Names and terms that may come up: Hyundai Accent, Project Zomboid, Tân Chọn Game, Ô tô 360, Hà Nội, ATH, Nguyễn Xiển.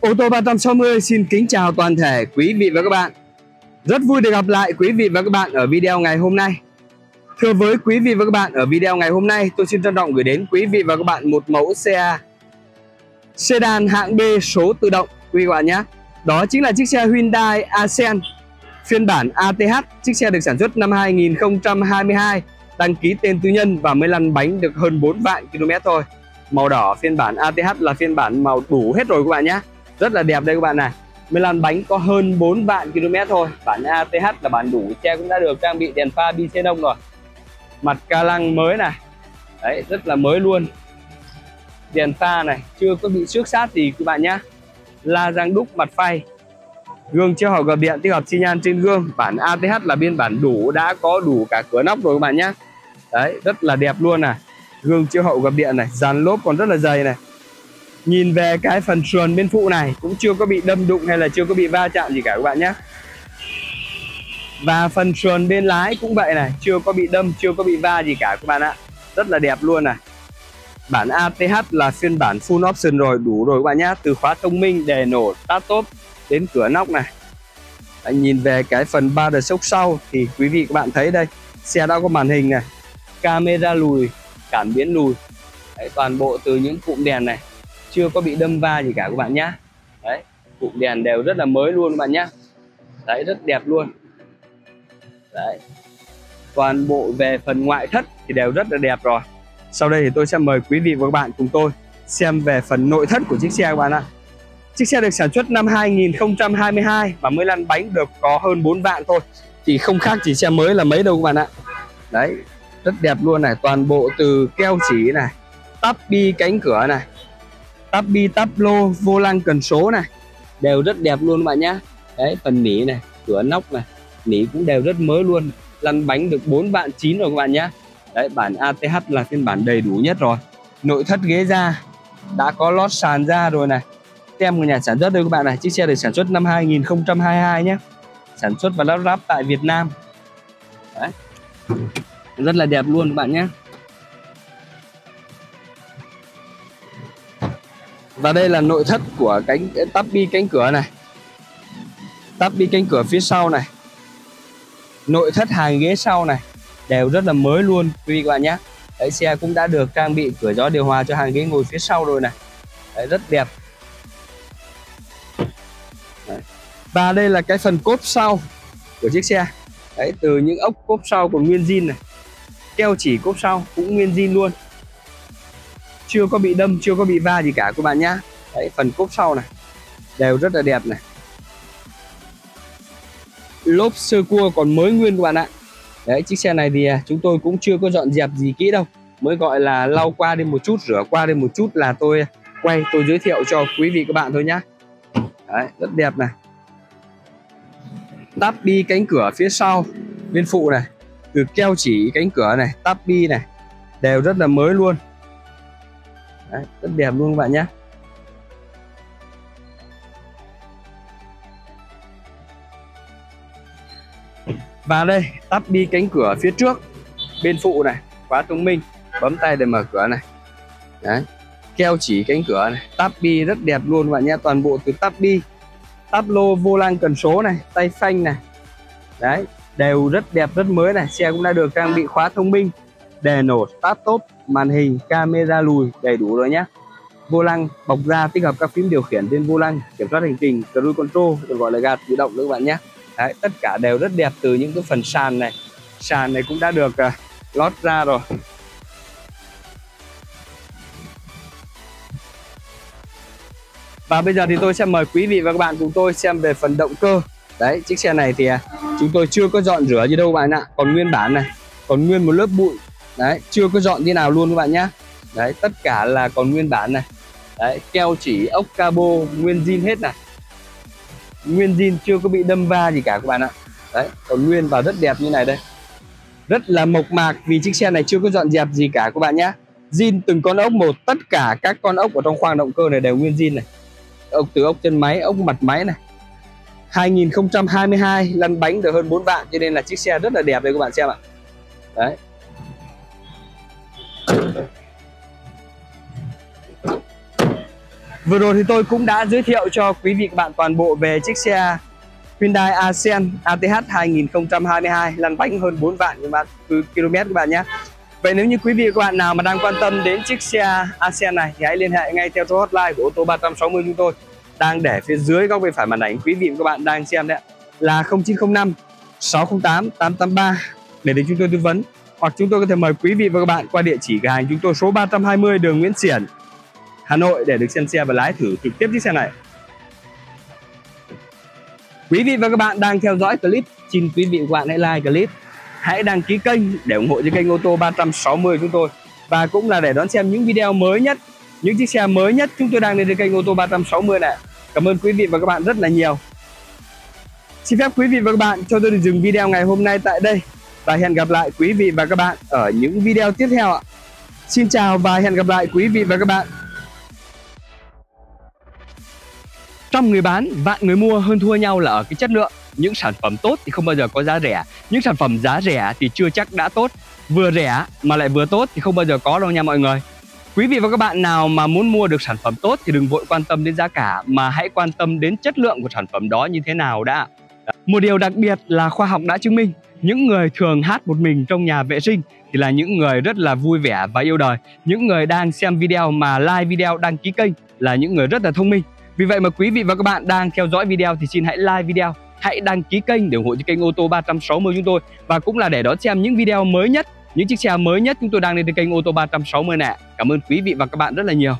Ô tô 360 xin kính chào toàn thể quý vị và các bạn. Rất vui được gặp lại quý vị và các bạn ở video ngày hôm nay. Thưa với quý vị và các bạn, ở video ngày hôm nay tôi xin trân trọng gửi đến quý vị và các bạn một mẫu xe sedan hạng B số tự động quý vị các bạn nhé. Đó chính là chiếc xe Hyundai Accent phiên bản ATH. Chiếc xe được sản xuất năm 2022, đăng ký tên tư nhân và mới lăn bánh được hơn 4 vạn km thôi. Màu đỏ phiên bản ATH là phiên bản màu đủ hết rồi các bạn nhé. Rất là đẹp đây các bạn này. Mới lăn bánh có hơn 4 vạn km thôi. Bản ATH là bản đủ, xe cũng đã được trang bị đèn pha bi xenon rồi. Mặt ca lăng mới này. Đấy, rất là mới luôn. Đèn pha này, chưa có bị xước xát gì các bạn nhé. La răng đúc mặt phay. Gương chiếu hậu gập điện tích hợp xi nhan trên gương. Bản ATH là biên bản đủ, đã có đủ cả cửa nóc rồi các bạn nhé. Đấy, rất là đẹp luôn này. Gương chiếu hậu gập điện này, dàn lốp còn rất là dày này. Nhìn về cái phần sườn bên phụ này cũng chưa có bị đâm đụng hay là chưa có bị va chạm gì cả các bạn nhé. Và phần sườn bên lái cũng vậy này, chưa có bị đâm, chưa có bị va gì cả các bạn ạ. Rất là đẹp luôn này. Bản ATH là phiên bản full option rồi, đủ rồi các bạn nhé. Từ khóa thông minh, đèn nổ, tát tốp đến cửa nóc này. Anh nhìn về cái phần ba đợt sốc sau thì quý vị các bạn thấy đây, xe đã có màn hình này, camera lùi, cảm biến lùi. Đấy, toàn bộ từ những cụm đèn này, chưa có bị đâm va gì cả các bạn nhé. Đấy, cụm đèn đều rất là mới luôn các bạn nhé. Đấy, rất đẹp luôn. Đấy, toàn bộ về phần ngoại thất thì đều rất là đẹp rồi. Sau đây thì tôi sẽ mời quý vị và các bạn cùng tôi xem về phần nội thất của chiếc xe các bạn ạ. Chiếc xe được sản xuất năm 2022 và mới lăn bánh được có hơn 4 vạn thôi, thì không khác chỉ xe mới là mấy đâu các bạn ạ. Đấy, rất đẹp luôn này, toàn bộ từ keo chỉ này, tắp bi cánh cửa này, tắp bi tắp lô, vô lăng cần số này, đều rất đẹp luôn các bạn nhé. Đấy, phần nỉ này, cửa nóc này, nỉ cũng đều rất mới luôn. Lăn bánh được 4 vạn 9 rồi các bạn nhé. Đấy, bản ATH là phiên bản đầy đủ nhất rồi. Nội thất ghế da, đã có lót sàn da rồi này. Tem của nhà sản xuất đây các bạn này. Chiếc xe được sản xuất năm 2022 nhé. Sản xuất và lắp ráp tại Việt Nam. Đấy, rất là đẹp luôn các bạn nhé. Và đây là nội thất của tắp bi cánh cửa này, tắp bi cánh cửa phía sau này, nội thất hàng ghế sau này, đều rất là mới luôn quý vị các bạn nhé. Đấy, xe cũng đã được trang bị cửa gió điều hòa cho hàng ghế ngồi phía sau rồi này. Đấy, rất đẹp. Đấy. Và đây là cái phần cốp sau của chiếc xe. Đấy, từ những ốc cốp sau của nguyên zin này, keo chỉ cốp sau cũng nguyên zin luôn, chưa có bị đâm, chưa có bị va gì cả các bạn nhá. Đấy, phần cốp sau này đều rất là đẹp này. Lốp sơ cua còn mới nguyên các bạn ạ. Đấy, chiếc xe này thì chúng tôi cũng chưa có dọn dẹp gì kỹ đâu, mới gọi là lau qua đi một chút, rửa qua đi một chút là tôi quay, tôi giới thiệu cho quý vị các bạn thôi nhá. Đấy, rất đẹp này. Táp bi cánh cửa phía sau bên phụ này, từ keo chỉ cánh cửa này, táp bi này, đều rất là mới luôn. Đấy, rất đẹp luôn các bạn nhé. Và đây, tắp bi cánh cửa phía trước bên phụ này, khóa thông minh, bấm tay để mở cửa này. Đấy, keo chỉ cánh cửa này, tắp bi rất đẹp luôn các bạn nhé. Toàn bộ từ tắp bi, tắp lô, vô lăng cần số này, tay phanh này. Đấy, đều rất đẹp, rất mới này. Xe cũng đã được trang bị khóa thông minh, đèn nổ, tát tốt, màn hình, camera lùi, đầy đủ rồi nhé. Vô lăng bọc da tích hợp các phím điều khiển trên vô lăng, kiểm soát hành trình, cruise control, được gọi là ga tự động nữa các bạn nhé. Đấy, tất cả đều rất đẹp, từ những cái phần sàn này, sàn này cũng đã được lót ra rồi. Và bây giờ thì tôi sẽ mời quý vị và các bạn cùng tôi xem về phần động cơ. Đấy, chiếc xe này thì chúng tôi chưa có dọn rửa gì đâu các bạn ạ. Còn nguyên bản này, còn nguyên một lớp bụi. Đấy, chưa có dọn như nào luôn các bạn nhé. Đấy, tất cả là còn nguyên bản này. Đấy, keo chỉ, ốc cabo, nguyên zin hết này. Nguyên zin, chưa có bị đâm va gì cả các bạn ạ. Đấy, còn nguyên và rất đẹp như này đây. Rất là mộc mạc vì chiếc xe này chưa có dọn dẹp gì cả các bạn nhé. Zin từng con ốc một, tất cả các con ốc ở trong khoang động cơ này đều nguyên zin này. Ốc từ ốc chân máy, ốc mặt máy này. 2022 lăn bánh được hơn 4 vạn cho nên là chiếc xe rất là đẹp đây các bạn xem ạ. Đấy. Vừa rồi thì tôi cũng đã giới thiệu cho quý vị các bạn toàn bộ về chiếc xe Hyundai Accent ATH 2022 lăn bánh hơn 4 vạn km các bạn nhé. Vậy nếu như quý vị các bạn nào mà đang quan tâm đến chiếc xe Accent này thì hãy liên hệ ngay theo số hotline của Ô tô 360 chúng tôi đang để phía dưới góc bên phải màn ảnh quý vị các bạn đang xem đấy, là 0905 608 883 để đến chúng tôi tư vấn, hoặc chúng tôi có thể mời quý vị và các bạn qua địa chỉ cửa hàng chúng tôi số 320 đường Nguyễn Xiển, Hà Nội để được xem xe và lái thử trực tiếp chiếc xe này. Quý vị và các bạn đang theo dõi clip, xin quý vị và các bạn hãy like clip, hãy đăng ký kênh để ủng hộ cho kênh Ô tô 360 chúng tôi, và cũng là để đón xem những video mới nhất, những chiếc xe mới nhất chúng tôi đang lên trên kênh Ô tô 360 này. Cảm ơn quý vị và các bạn rất là nhiều. Xin phép quý vị và các bạn cho tôi được dừng video ngày hôm nay tại đây, và hẹn gặp lại quý vị và các bạn ở những video tiếp theo ạ. Xin chào và hẹn gặp lại quý vị và các bạn. Trăm người bán, vạn người mua, hơn thua nhau là ở cái chất lượng. Những sản phẩm tốt thì không bao giờ có giá rẻ. Những sản phẩm giá rẻ thì chưa chắc đã tốt. Vừa rẻ mà lại vừa tốt thì không bao giờ có đâu nha mọi người. Quý vị và các bạn nào mà muốn mua được sản phẩm tốt thì đừng vội quan tâm đến giá cả, mà hãy quan tâm đến chất lượng của sản phẩm đó như thế nào đã. Một điều đặc biệt là khoa học đã chứng minh, những người thường hát một mình trong nhà vệ sinh thì là những người rất là vui vẻ và yêu đời. Những người đang xem video mà like video, đăng ký kênh là những người rất là thông minh. Vì vậy mà quý vị và các bạn đang theo dõi video thì xin hãy like video, hãy đăng ký kênh để ủng hộ cho kênh Ô tô 360 chúng tôi, và cũng là để đón xem những video mới nhất, những chiếc xe mới nhất chúng tôi đang lên trên kênh Ô tô 360 nè. Cảm ơn quý vị và các bạn rất là nhiều.